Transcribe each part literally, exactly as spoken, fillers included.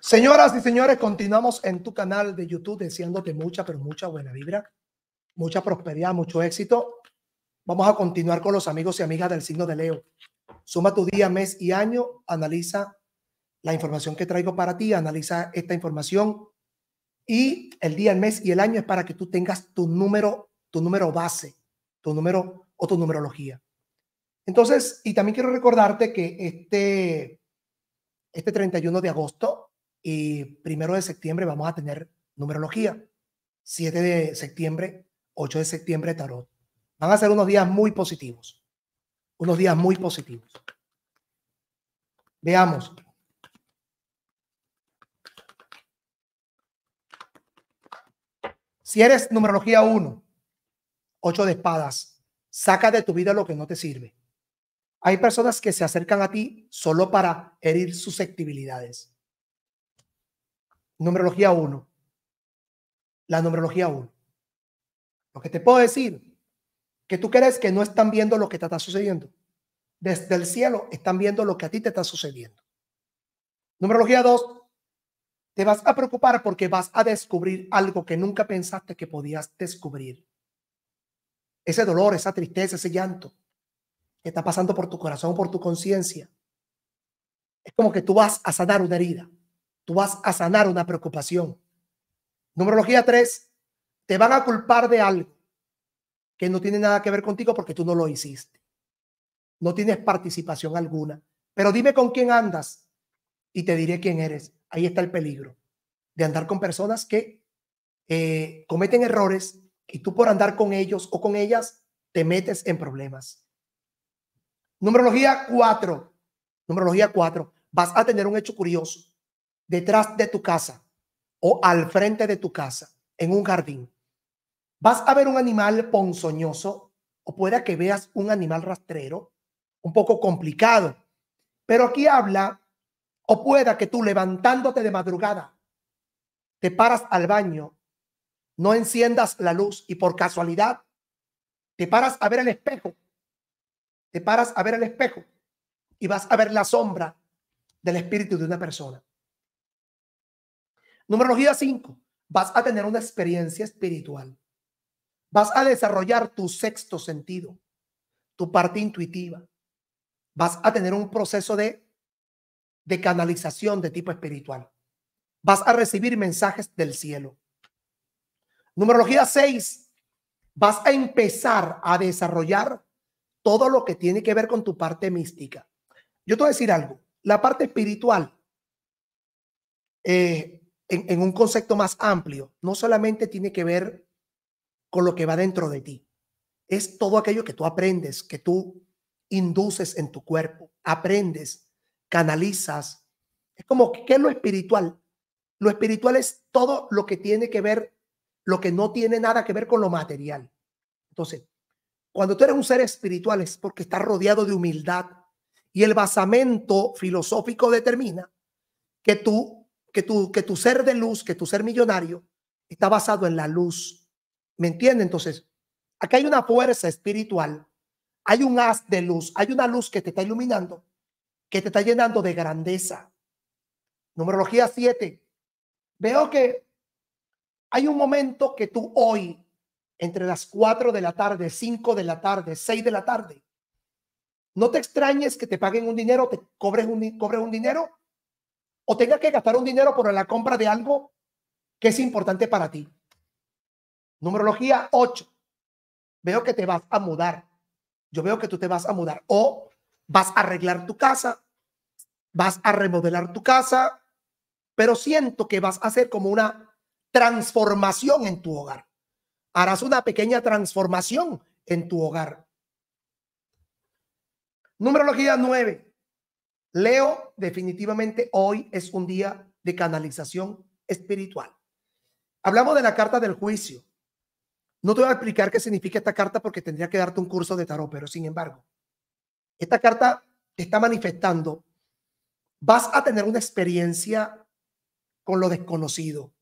Señoras y señores, continuamos en tu canal de YouTube deseándote mucha, pero mucha buena vibra, mucha prosperidad, mucho éxito. Vamos a continuar con los amigos y amigas del signo de Leo. Suma tu día, mes y año, analiza la información que traigo para ti, analiza esta información y el día, el mes y el año es para que tú tengas tu número, tu número base, tu número o tu numerología. Entonces, y también quiero recordarte que este, este treinta y uno de agosto y primero de septiembre vamos a tener numerología, siete de septiembre, ocho de septiembre tarot. Van a ser unos días muy positivos, unos días muy positivos. Veamos. Si eres numerología uno, ocho de espadas, saca de tu vida lo que no te sirve. Hay personas que se acercan a ti solo para herir susceptibilidades. Numerología uno. La numerología uno. Lo que te puedo decir, que tú crees que no están viendo lo que te está sucediendo. Desde el cielo están viendo lo que a ti te está sucediendo. Numerología dos. Te vas a preocupar porque vas a descubrir algo que nunca pensaste que podías descubrir. Ese dolor, esa tristeza, ese llanto que está pasando por tu corazón, por tu conciencia. Es como que tú vas a sanar una herida. Tú vas a sanar una preocupación. Numerología tres, te van a culpar de algo que no tiene nada que ver contigo porque tú no lo hiciste. No tienes participación alguna. Pero dime con quién andas y te diré quién eres. Ahí está el peligro de andar con personas que eh, cometen errores y tú por andar con ellos o con ellas te metes en problemas. Numerología cuatro. Numerología cuatro. Vas a tener un hecho curioso detrás de tu casa o al frente de tu casa, en un jardín. Vas a ver un animal ponzoñoso o pueda que veas un animal rastrero, un poco complicado. Pero aquí habla, o pueda que tú levantándote de madrugada, te paras al baño, no enciendas la luz y por casualidad te paras a ver el espejo. Te paras a ver el espejo y vas a ver la sombra del espíritu de una persona. Numerología cinco. Vas a tener una experiencia espiritual. Vas a desarrollar tu sexto sentido, tu parte intuitiva. Vas a tener un proceso de, de canalización de tipo espiritual. Vas a recibir mensajes del cielo. Numerología seis. Vas a empezar a desarrollar todo lo que tiene que ver con tu parte mística. Yo te voy a decir algo. La parte espiritual, eh, en, en un concepto más amplio, no solamente tiene que ver con lo que va dentro de ti. Es todo aquello que tú aprendes, que tú induces en tu cuerpo. Aprendes, canalizas. Es como, ¿qué es lo espiritual? Lo espiritual es todo lo que tiene que ver, lo que no tiene nada que ver con lo material. Entonces, cuando tú eres un ser espiritual es porque estás rodeado de humildad y el basamento filosófico determina que tú, que tú, que tu ser de luz, que tu ser millonario está basado en la luz. ¿Me entiendes? Entonces, acá hay una fuerza espiritual, hay un haz de luz, hay una luz que te está iluminando, que te está llenando de grandeza. Numerología siete. Veo que hay un momento que tú hoy, entre las cuatro de la tarde, cinco de la tarde, seis de la tarde, no te extrañes que te paguen un dinero, te cobres un, cobres un dinero o tengas que gastar un dinero por la compra de algo que es importante para ti. Numerología ocho. Veo que te vas a mudar. Yo veo que tú te vas a mudar o vas a arreglar tu casa, vas a remodelar tu casa, pero siento que vas a hacer como una transformación en tu hogar. Harás una pequeña transformación en tu hogar. Numerología nueve. Leo, definitivamente hoy es un día de canalización espiritual. Hablamos de la carta del juicio. No te voy a explicar qué significa esta carta porque tendría que darte un curso de tarot, pero sin embargo, esta carta te está manifestando. Vas a tener una experiencia con lo desconocido.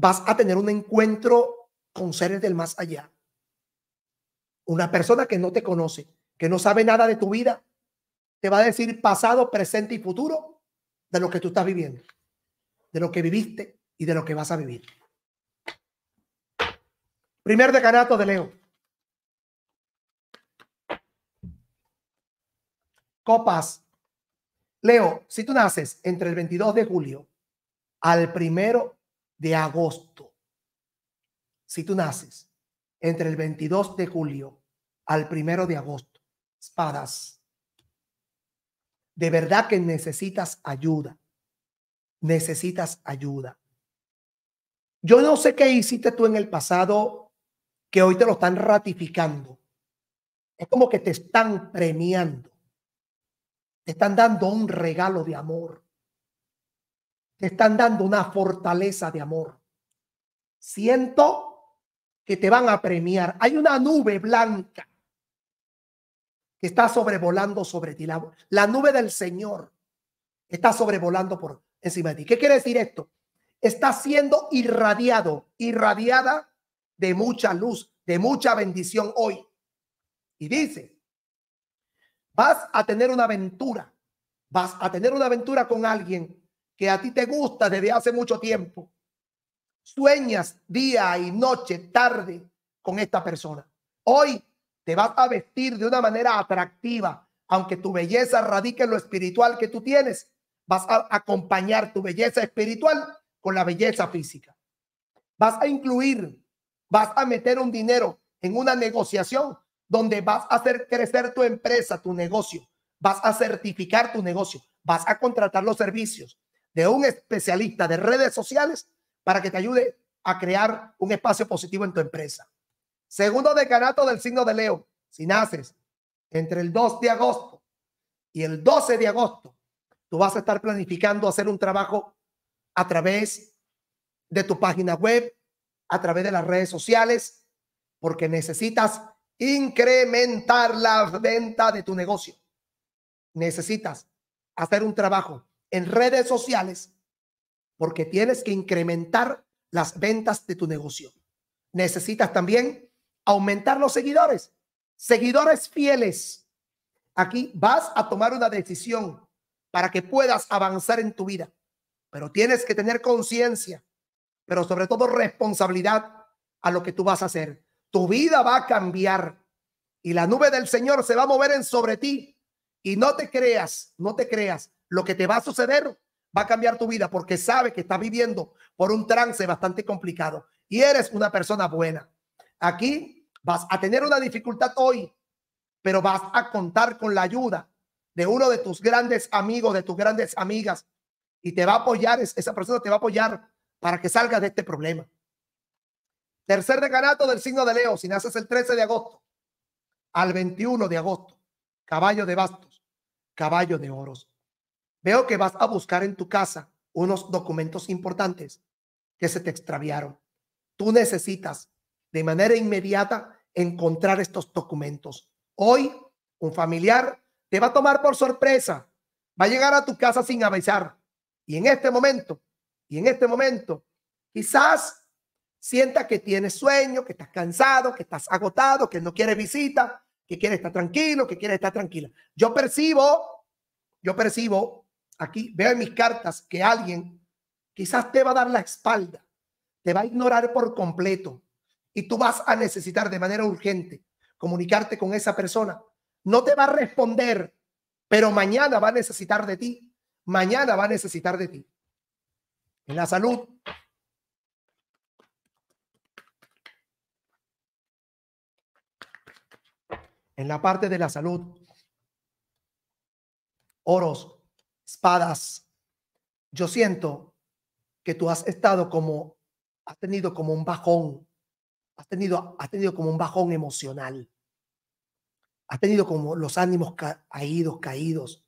Vas a tener un encuentro con seres del más allá. Una persona que no te conoce, que no sabe nada de tu vida, te va a decir pasado, presente y futuro de lo que tú estás viviendo, de lo que viviste y de lo que vas a vivir. Primer decanato de Leo. Copas. Leo, si tú naces entre el veintidós de julio al primero de agosto, si tú naces entre el veintidós de julio al primero de agosto, espadas, de verdad que necesitas ayuda, necesitas ayuda. Yo no sé qué hiciste tú en el pasado que hoy te lo están ratificando. Es como que te están premiando. Te están dando un regalo de amor. Te están dando una fortaleza de amor. Siento que te van a premiar. Hay una nube blanca que está sobrevolando sobre ti. La, la nube del Señor está sobrevolando por encima de ti. ¿Qué quiere decir esto? Está siendo irradiado, irradiada de mucha luz, de mucha bendición hoy. Y dice, vas a tener una aventura, vas a tener una aventura con alguien que a ti te gusta desde hace mucho tiempo. Sueñas día y noche, tarde con esta persona. Hoy te vas a vestir de una manera atractiva, aunque tu belleza radique en lo espiritual que tú tienes. Vas a acompañar tu belleza espiritual con la belleza física. Vas a incluir, vas a meter un dinero en una negociación donde vas a hacer crecer tu empresa, tu negocio, vas a certificar tu negocio, vas a contratar los servicios de un especialista de redes sociales para que te ayude a crear un espacio positivo en tu empresa. Segundo decanato del signo de Leo, si naces entre el dos de agosto y el doce de agosto, tú vas a estar planificando hacer un trabajo a través de tu página web, a través de las redes sociales, porque necesitas incrementar la venta de tu negocio. Necesitas hacer un trabajo en redes sociales porque tienes que incrementar las ventas de tu negocio. Necesitas también aumentar los seguidores, seguidores fieles. Aquí vas a tomar una decisión para que puedas avanzar en tu vida, pero tienes que tener conciencia, pero sobre todo responsabilidad a lo que tú vas a hacer. Tu vida va a cambiar y la nube del Señor se va a mover en sobre ti. Y no te creas, no te creas. Lo que te va a suceder va a cambiar tu vida porque sabe que estás viviendo por un trance bastante complicado y eres una persona buena. Aquí vas a tener una dificultad hoy, pero vas a contar con la ayuda de uno de tus grandes amigos, de tus grandes amigas, y te va a apoyar. Esa persona te va a apoyar para que salgas de este problema. Tercer decanato del signo de Leo, si naces el trece de agosto al veintiuno de agosto, caballo de bastos, caballo de oros. Veo que vas a buscar en tu casa unos documentos importantes que se te extraviaron. Tú necesitas de manera inmediata encontrar estos documentos. Hoy un familiar te va a tomar por sorpresa, va a llegar a tu casa sin avisar. Y en este momento, y en este momento, quizás sienta que tienes sueño, que estás cansado, que estás agotado, que no quieres visita, que quieres estar tranquilo, que quieres estar tranquila. Yo percibo, yo percibo, aquí veo en mis cartas que alguien quizás te va a dar la espalda, te va a ignorar por completo y tú vas a necesitar de manera urgente comunicarte con esa persona. No te va a responder, pero mañana va a necesitar de ti, mañana va a necesitar de ti. En la salud. En la parte de la salud, oros, espadas. Yo siento que tú has estado como, has tenido como un bajón, has tenido, has tenido como un bajón emocional. Has tenido como los ánimos caídos, caídos.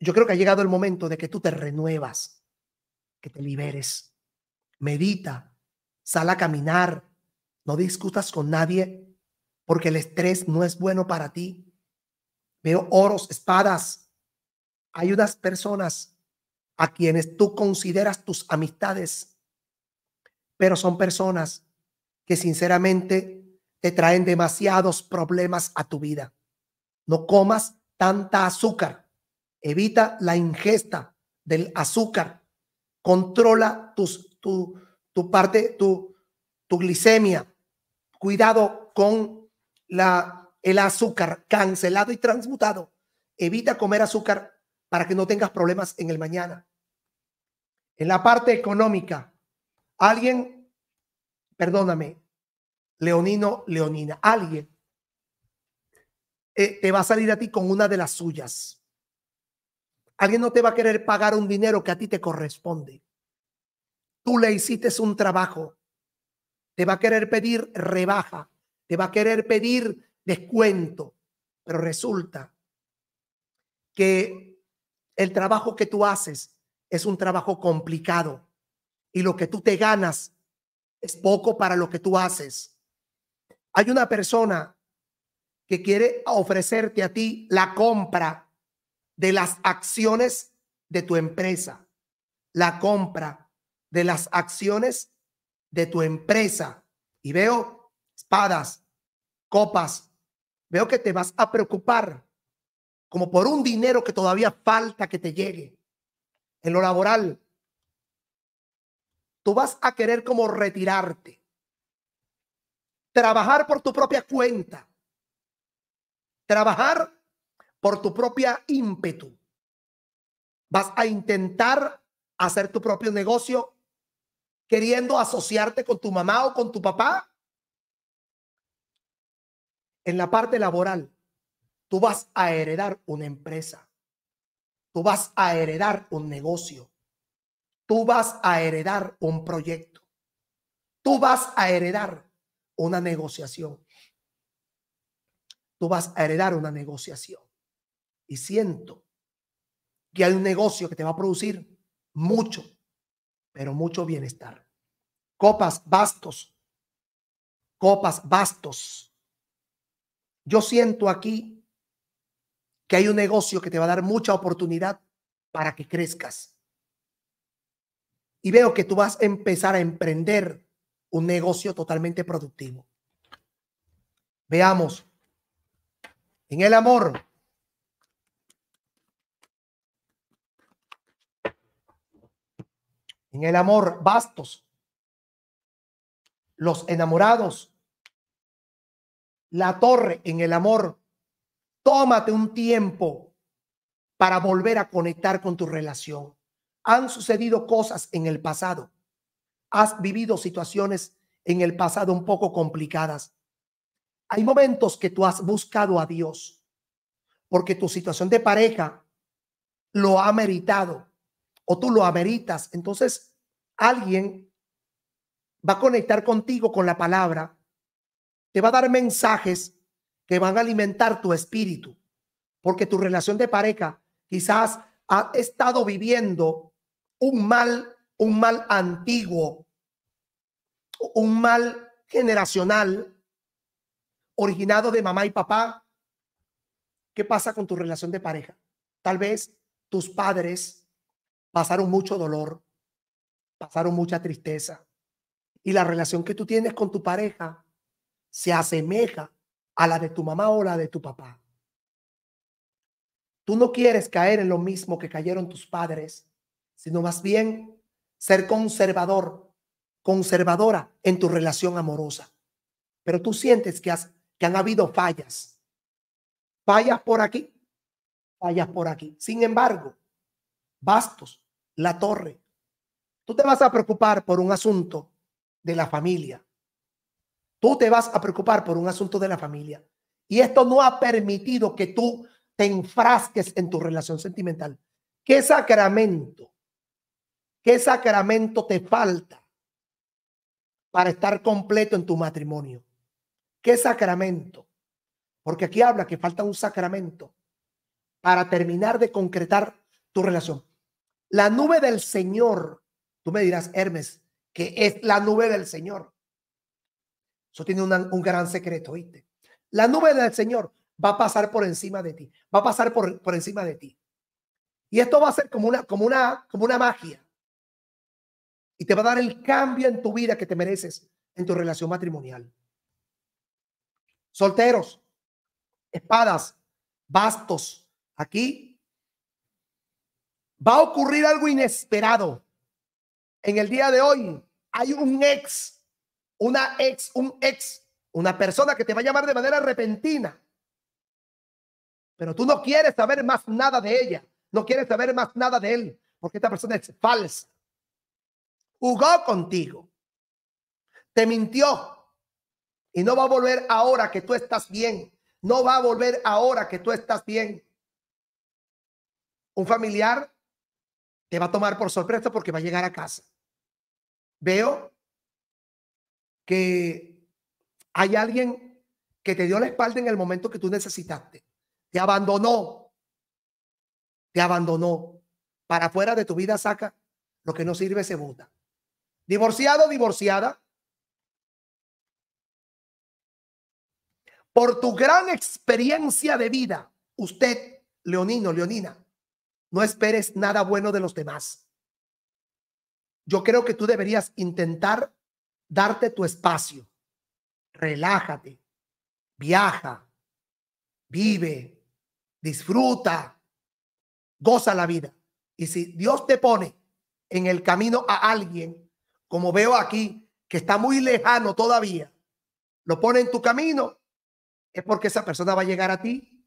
Yo creo que ha llegado el momento de que tú te renuevas, que te liberes. Medita, sal a caminar, no discutas con nadie, porque el estrés no es bueno para ti. Veo oros, espadas. Hay unas personas a quienes tú consideras tus amistades, pero son personas que sinceramente te traen demasiados problemas a tu vida. No comas tanta azúcar. Evita la ingesta del azúcar, controla tus, tu, tu parte, tu, tu glicemia, cuidado con la, el azúcar cancelado y transmutado, evita comer azúcar para que no tengas problemas en el mañana. En la parte económica, alguien, perdóname, Leonino, Leonina, alguien eh, te va a salir a ti con una de las suyas. Alguien no te va a querer pagar un dinero que a ti te corresponde. Tú le hiciste un trabajo. Te va a querer pedir rebaja. Te va a querer pedir descuento. Pero resulta que el trabajo que tú haces es un trabajo complicado. Y lo que tú te ganas es poco para lo que tú haces. Hay una persona que quiere ofrecerte a ti la compra de las acciones de tu empresa, la compra de las acciones de tu empresa. Y veo espadas, copas, veo que te vas a preocupar como por un dinero que todavía falta que te llegue. En lo laboral, tú vas a querer como retirarte, trabajar por tu propia cuenta, trabajar por tu propia ímpetu. Vas a intentar hacer tu propio negocio queriendo asociarte con tu mamá o con tu papá. En la parte laboral, tú vas a heredar una empresa. Tú vas a heredar un negocio. Tú vas a heredar un proyecto. Tú vas a heredar una negociación. Tú vas a heredar una negociación. Y siento que hay un negocio que te va a producir mucho, pero mucho bienestar. Copas, bastos. Copas, bastos. Yo siento aquí que hay un negocio que te va a dar mucha oportunidad para que crezcas. Y veo que tú vas a empezar a emprender un negocio totalmente productivo. Veamos. En el amor. En el amor, bastos, los enamorados, la torre. En el amor, tómate un tiempo para volver a conectar con tu relación. Han sucedido cosas en el pasado. Has vivido situaciones en el pasado un poco complicadas. Hay momentos que tú has buscado a Dios porque tu situación de pareja lo ha meritado. O tú lo ameritas. Entonces alguien va a conectar contigo con la palabra. Te va a dar mensajes que van a alimentar tu espíritu. Porque tu relación de pareja quizás ha estado viviendo un mal, un mal antiguo, un mal generacional originado de mamá y papá. ¿Qué pasa con tu relación de pareja? Tal vez tus padres pasaron mucho dolor, pasaron mucha tristeza. Y la relación que tú tienes con tu pareja se asemeja a la de tu mamá o la de tu papá. Tú no quieres caer en lo mismo que cayeron tus padres, sino más bien ser conservador, conservadora en tu relación amorosa. Pero tú sientes que, has, que han habido fallas. Fallas por aquí, fallas por aquí. Sin embargo, bastos, la torre. Tú te vas a preocupar por un asunto de la familia. Tú te vas a preocupar por un asunto de la familia. Y esto no ha permitido que tú te enfrasques en tu relación sentimental. ¿Qué sacramento? ¿Qué sacramento te falta para estar completo en tu matrimonio? ¿Qué sacramento? Porque aquí habla que falta un sacramento para terminar de concretar tu relación. La nube del Señor, tú me dirás, Hermes, que es la nube del Señor. Eso tiene una, un gran secreto, ¿viste? La nube del Señor va a pasar por encima de ti, va a pasar por, por encima de ti. Y esto va a ser como una, como, una, como una magia. Y te va a dar el cambio en tu vida que te mereces en tu relación matrimonial. Solteros, espadas, bastos. Aquí Va a ocurrir algo inesperado. En el día de hoy hay un ex, una ex, un ex, una persona que te va a llamar de manera repentina. Pero tú no quieres saber más nada de ella. No quieres saber más nada de él. Porque esta persona es falsa. Jugó contigo. Te mintió. Y no va a volver ahora que tú estás bien. No va a volver ahora que tú estás bien. Un familiar te va a tomar por sorpresa porque va a llegar a casa. Veo que hay alguien que te dio la espalda en el momento que tú necesitaste. Te abandonó. Te abandonó. Para afuera de tu vida saca lo que no sirve, se bota. Divorciado, divorciada. Por tu gran experiencia de vida, usted, leonino, leonina, no esperes nada bueno de los demás. Yo creo que tú deberías intentar darte tu espacio. Relájate, viaja, vive, disfruta, goza la vida. Y si Dios te pone en el camino a alguien, como veo aquí, que está muy lejano todavía, lo pone en tu camino, es porque esa persona va a llegar a ti,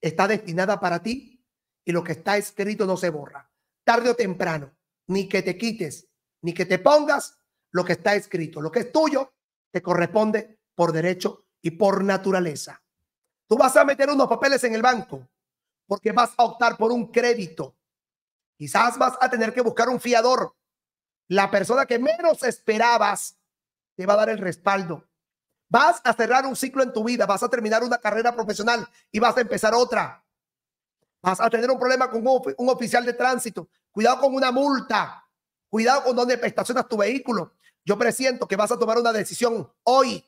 está destinada para ti. Y lo que está escrito no se borra. Tarde o temprano, ni que te quites, ni que te pongas, lo que está escrito, lo que es tuyo, te corresponde por derecho y por naturaleza. Tú vas a meter unos papeles en el banco porque vas a optar por un crédito. Quizás vas a tener que buscar un fiador. La persona que menos esperabas te va a dar el respaldo. Vas a cerrar un ciclo en tu vida, vas a terminar una carrera profesional y vas a empezar otra. Vas a tener un problema con un oficial de tránsito. Cuidado con una multa. Cuidado con dónde estacionas tu vehículo. Yo presiento que vas a tomar una decisión hoy.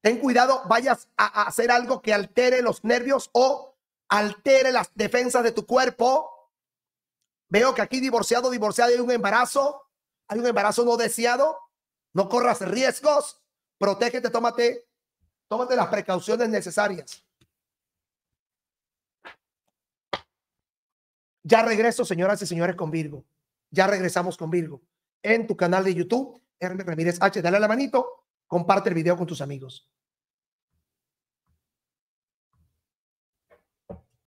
Ten cuidado, vayas a hacer algo que altere los nervios o altere las defensas de tu cuerpo. Veo que aquí divorciado, divorciado, hay un embarazo. Hay un embarazo no deseado. No corras riesgos. Protégete, tómate, tómate las precauciones necesarias. Ya regreso, señoras y señores, con Virgo. Ya regresamos con Virgo. En tu canal de YouTube, Hermes Ramírez H. Dale a la manito, comparte el video con tus amigos.